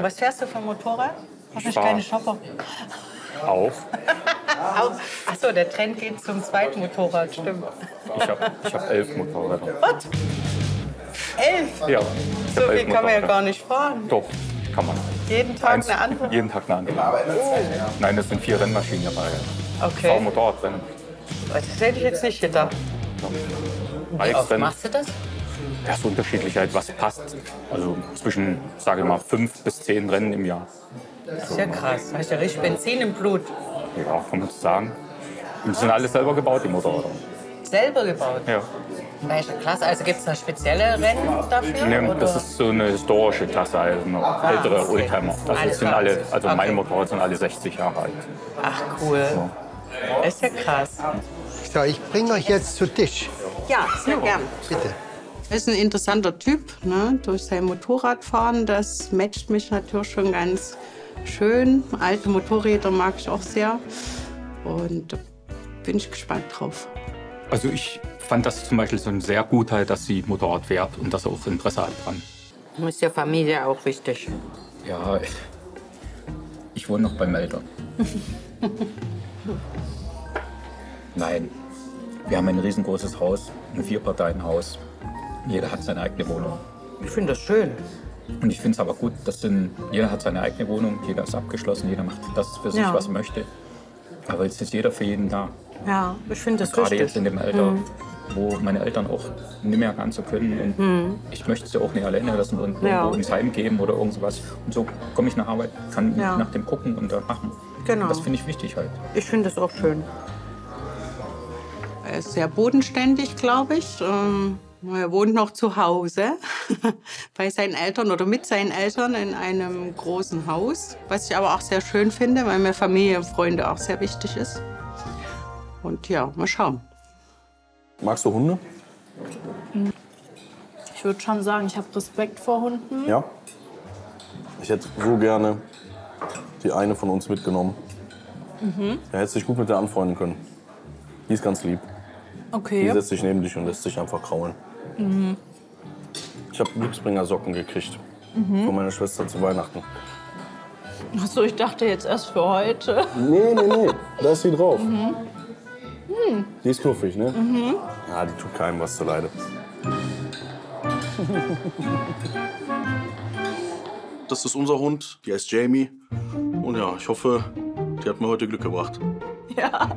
Und was fährst du für ein Motorrad? Hoffentlich keine Shopper. Auch. Achso, der Trend geht zum Zweitmotorrad, stimmt. Ich hab 11 Motorräder. Was? 11? Ja. So viel kann man ja gar nicht fahren. Doch, kann man. Jeden Tag eine andere? Jeden Tag eine andere. Oh. Nein, das sind 4 Rennmaschinen dabei. Okay. Ein Motorradrennen. Das hätte ich jetzt nicht gedacht. Wie oft machst du das? Das ist unterschiedlich, halt, was passt. Also zwischen, sage ich mal, 5 bis 10 Rennen im Jahr. Das ist ja krass. Da hast ja richtig Benzin im Blut. Ja, kann man so sagen. Die sind alle selber gebaut, die Motorräder. Selber gebaut? Ja. Welche Klasse? Also gibt es eine spezielle Rennen dafür? Nee, das ist so eine historische Klasse, also eine ältere Oldtimer. Also meine Motorräder sind alle 60 Jahre alt. Ach cool. So. Das ist ja krass. So, ich bringe euch jetzt zu Tisch. Ja, sehr gern. Bitte. Er ist ein interessanter Typ, ne? Durch sein Motorradfahren, das matcht mich natürlich schon ganz schön. Alte Motorräder mag ich auch sehr und bin ich gespannt drauf. Also ich fand das zum Beispiel so sehr gut, halt, dass sie Motorrad fährt und dass er auch Interesse hat dran. Ist der Familie auch wichtig. Ja, ich wohne noch bei Melder. Nein, wir haben ein riesengroßes Haus, ein 4-Parteien-Haus. Jeder hat seine eigene Wohnung. Ich finde das schön. Und ich finde es aber gut, dass jeder hat seine eigene Wohnung, jeder ist abgeschlossen, jeder macht das für sich, was er möchte. Aber jetzt ist jeder für jeden da. Ja, ich finde das richtig. Gerade jetzt in dem Alter, wo meine Eltern auch nicht mehr ganz so können. Und ich möchte sie auch nicht alleine lassen und irgendwo ins Heim geben oder irgendwas. Und so komme ich nach Arbeit, kann nach dem gucken und dann machen. Genau. Und das finde ich wichtig halt. Ich finde das auch schön. Er ist sehr bodenständig, glaube ich. Er wohnt noch zu Hause bei seinen Eltern oder mit seinen Eltern in einem großen Haus. Was ich aber auch sehr schön finde, weil mir Familie und Freunde auch sehr wichtig ist. Und ja, mal schauen. Magst du Hunde? Ich würde schon sagen, ich habe Respekt vor Hunden. Ja. Ich hätte so gerne die eine von uns mitgenommen. Da hättest du dich gut mit der anfreunden können. Die ist ganz lieb. Okay. Die setzt sich neben dich und lässt sich einfach kraulen. Ich habe Glücksbringer-Socken gekriegt von meiner Schwester zu Weihnachten. Ach so, ich dachte jetzt erst für heute. Nee, da ist sie drauf. Die ist knuffig, ne? Ja, die tut keinem was zuleide. Das ist unser Hund, die heißt Jamie. Und ja, ich hoffe, die hat mir heute Glück gebracht. Ja.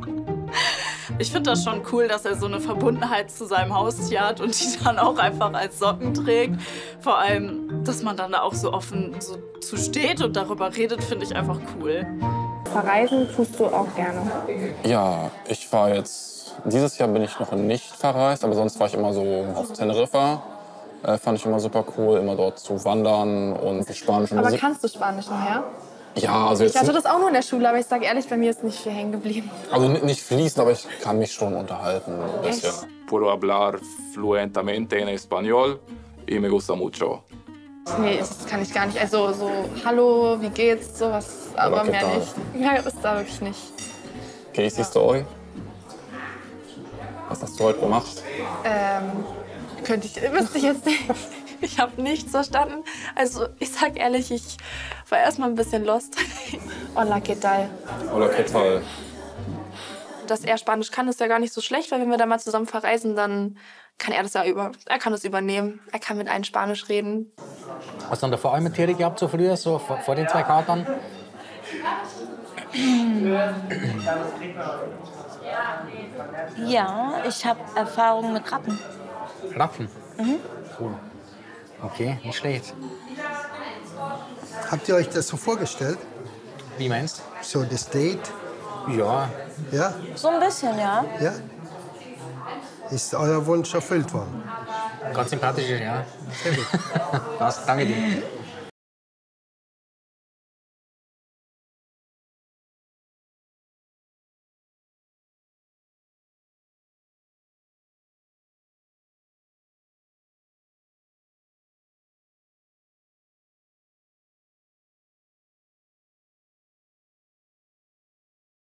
Ich finde das schon cool, dass er so eine Verbundenheit zu seinem Haustier hat und die dann auch einfach als Socken trägt. Vor allem, dass man dann da auch so offen so zu steht und darüber redet, finde ich einfach cool. Verreisen tust du auch gerne? Ja, ich war jetzt, dieses Jahr bin ich noch nicht verreist, aber sonst war ich immer so auf Teneriffa. Fand ich immer super cool, immer dort zu wandern und die spanische Musik. Aber kannst du Spanisch noch her? Ja, also jetzt ich hatte das auch nur in der Schule, aber ich sage ehrlich, bei mir ist nicht viel hängen geblieben. Also nicht fließend, aber ich kann mich schon unterhalten. Puedo hablar fluentemente en español y me gusta mucho. Nee, das kann ich gar nicht. Also so hallo, wie geht's, sowas, aber mehr nicht. Mehr ist da wirklich nicht. Okay, siehst du euch? Was hast du heute gemacht? Wüsste ich jetzt nicht. Ich habe nichts verstanden. Also ich sag ehrlich, ich war erstmal ein bisschen lost. Hola, ¿qué tal? Hola, ¿qué tal? Dass er Spanisch kann, ist ja gar nicht so schlecht, weil wenn wir da mal zusammen verreisen, dann kann er das ja übernehmen. Er kann mit einem Spanisch reden. Hast du dann da vor allem mit Tiere gehabt, so früher, so vor den 2 Katern? Ja, ich habe Erfahrung mit Ratten. Ratten? Cool. Okay, nicht schlecht. Habt ihr euch das so vorgestellt? Wie meinst du? So das Date? Ja. Ja? So ein bisschen, ja. Ja? Ist euer Wunsch erfüllt worden? Ganz sympathisch, ja. Sehr gut. Danke dir.